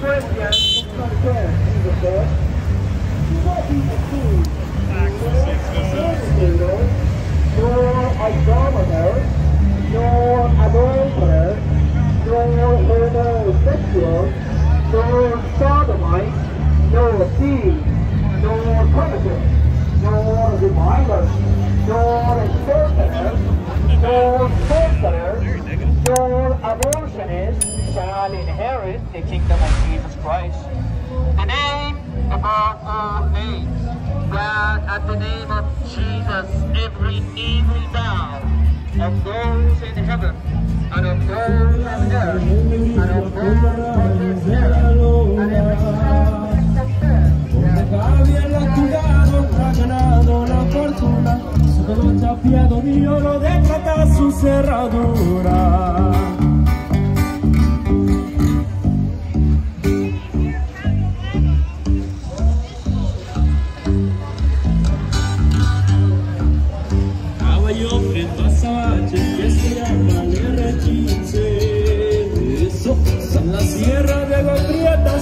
Corinthians, Jesus said, "Do not be deceived, nor idolaters, nor adulterers, nor homosexuals, nor sodomites, nor thieves, nor covetous, nor revilers, nor extortioners, nor sorcerers, nor abortionists shall inherit the kingdom of Jesus Christ." The name above all names, that at the name of Jesus every knee will bow, of those in heaven, and of those on earth, and of those on the earth, and every tongue will confess.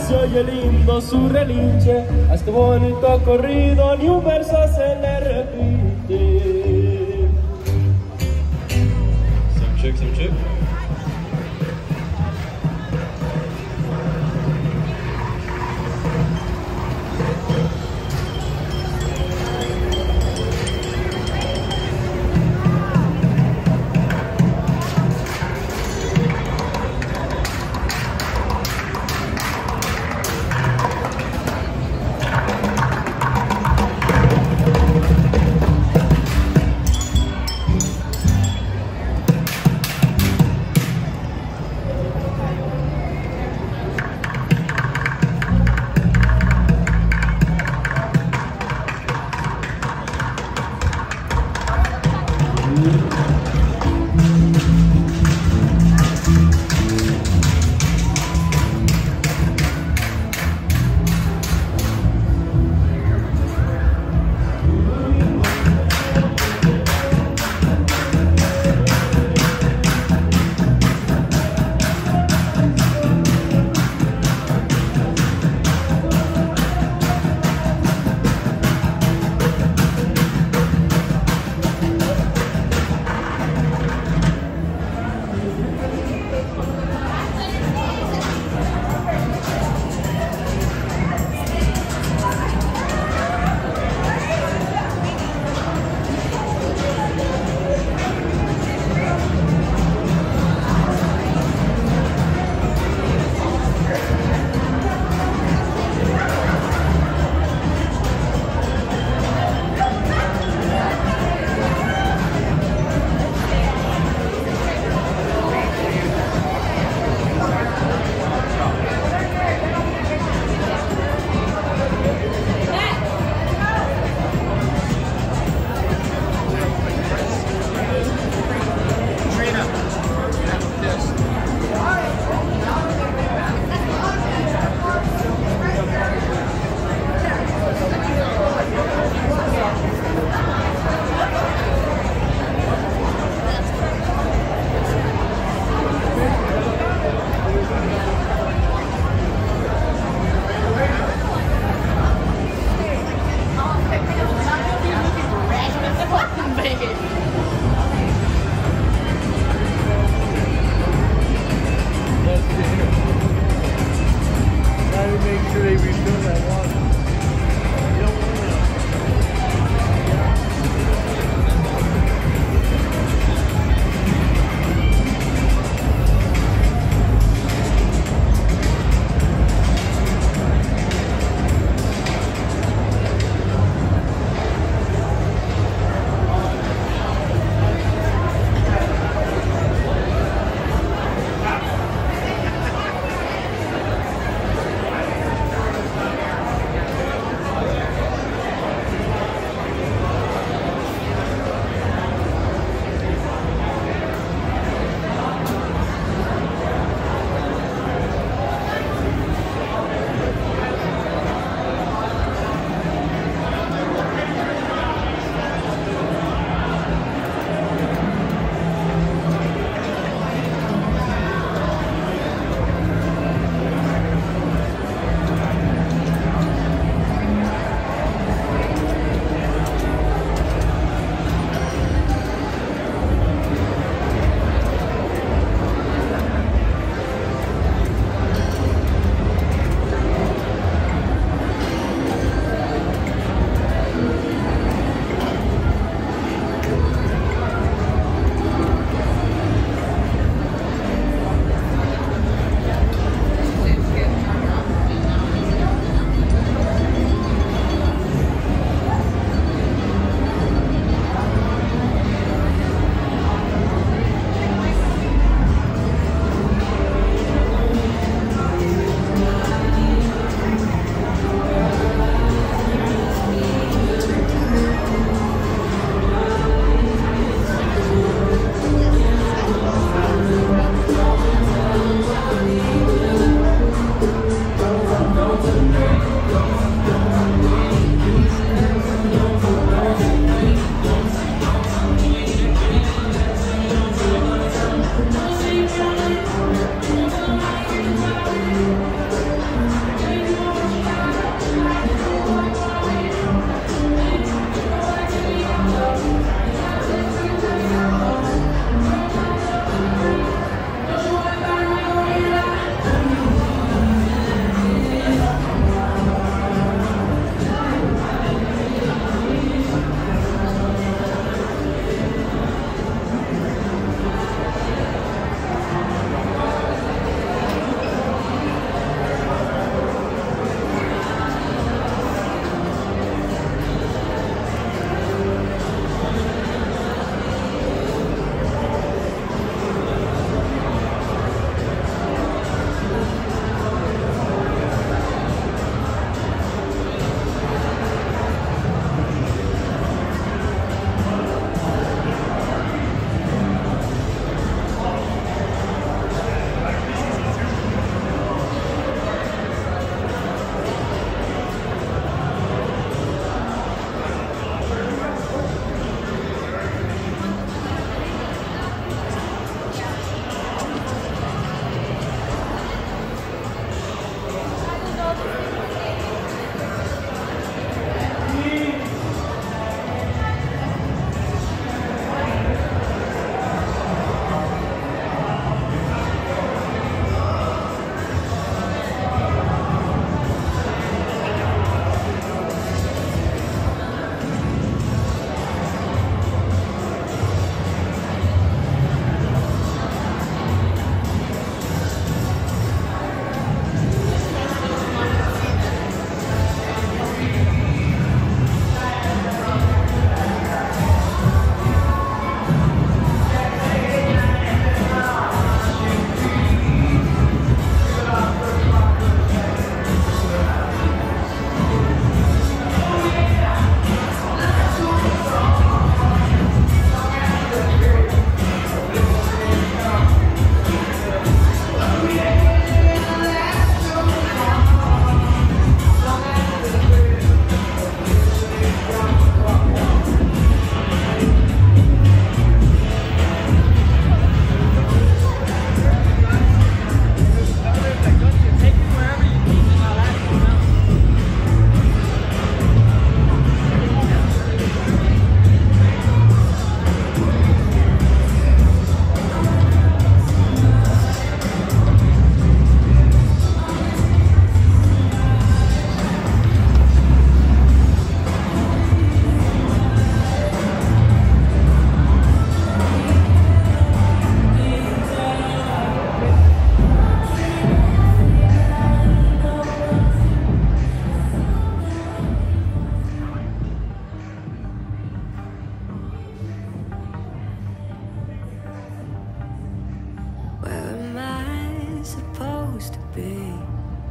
Se oye lindo su relinche, a este bonito corrido ni un verso se le repite. Some chick, some chick.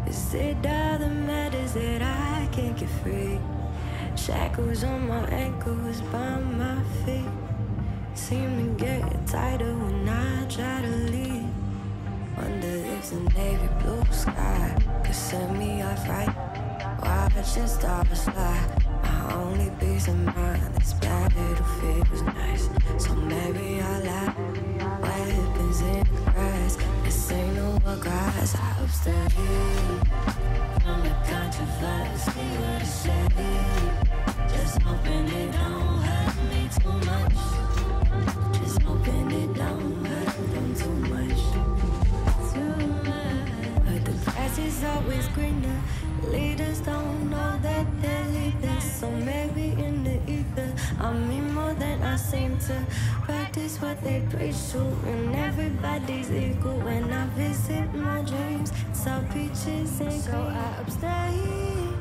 Is it all that matters that I can't get free? Shackles on my ankles, by my feet. Seem to get tighter when I try to leave. Wonder if the navy blue sky could set me off right. Watching stars fly, my only peace of mind. This battle feels nice, so maybe I'll lie. Weapons in the grass, this ain't no grass. I abstain from the controversy, what is said. Just hoping it don't hurt me too much. Just hoping it don't hurt them too much. Too much. But the grass is always greener. Leaders don't know that they're leading, so maybe in the ether I mean more than I seem to. Practice what they preach to, and everybody's equal. When I visit my dreams, it's all peaches and so I abstain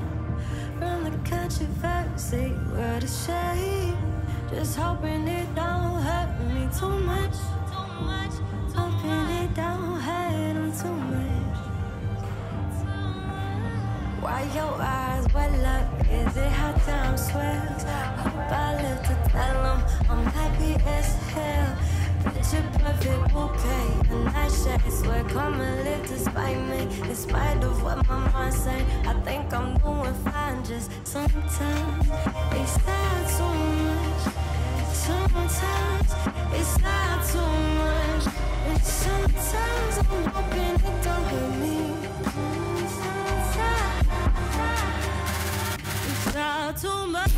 from the controversy, what a shame. Just hoping it don't hurt me too much. Hoping it don't hurt them too much. Why your eyes well up? Is it how time swells? Hope I live to tell them I'm happy as hell. Picture perfect bouquet, the nightshade swear, come and live despite me. In spite of what my mind say, I think I'm doing fine. Just sometimes it's not too much. Sometimes it's not too much. And sometimes I'm hoping it don't hurt me. It's not too much.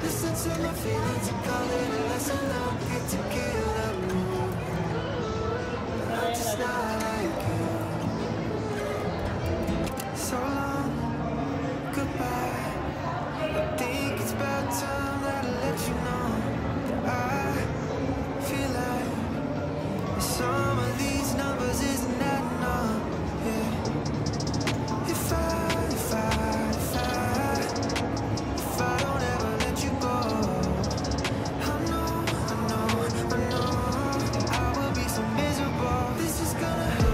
This is gonna hurt.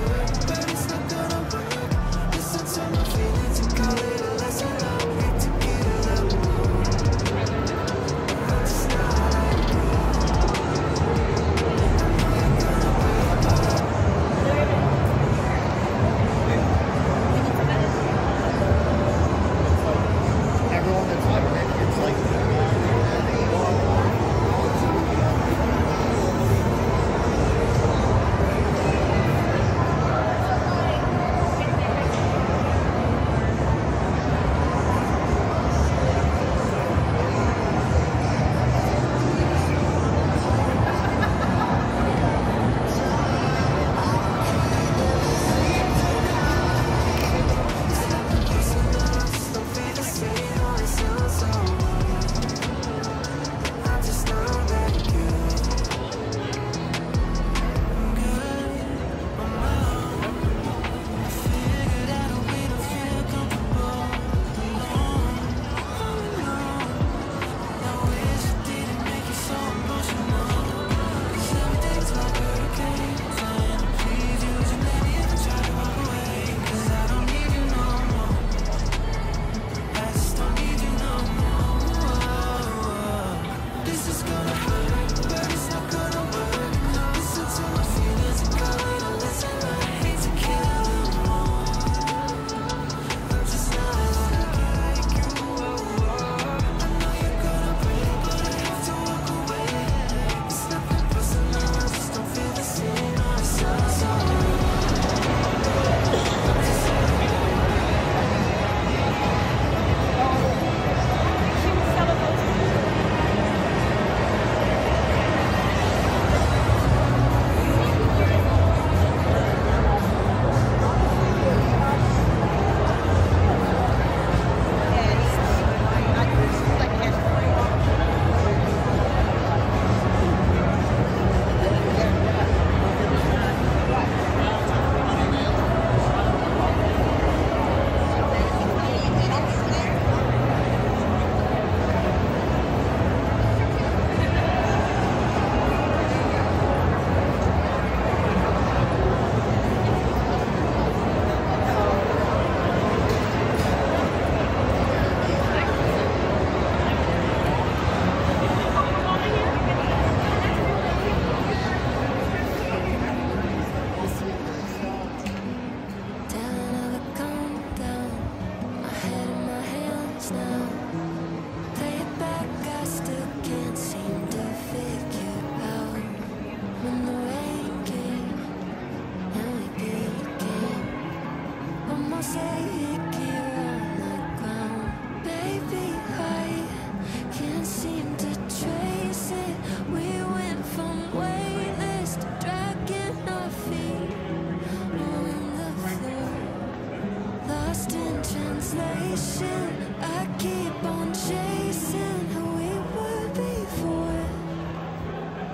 I keep on chasing who we were before.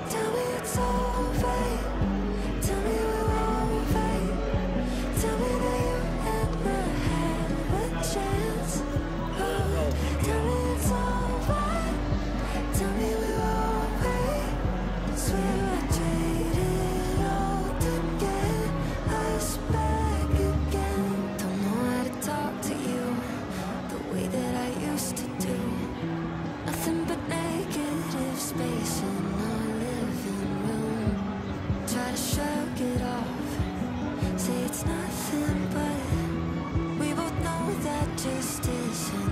Tell me it's over. Tell me we're over. Tell me that you never had a chance. Oh, tell me it's over. Tell me we're over. Swear I trade it all to get us back again. Don't know how to talk to you that I used to do. Nothing but negative space in our living room. Try to shrug it off, say it's nothing, but we both know that just isn't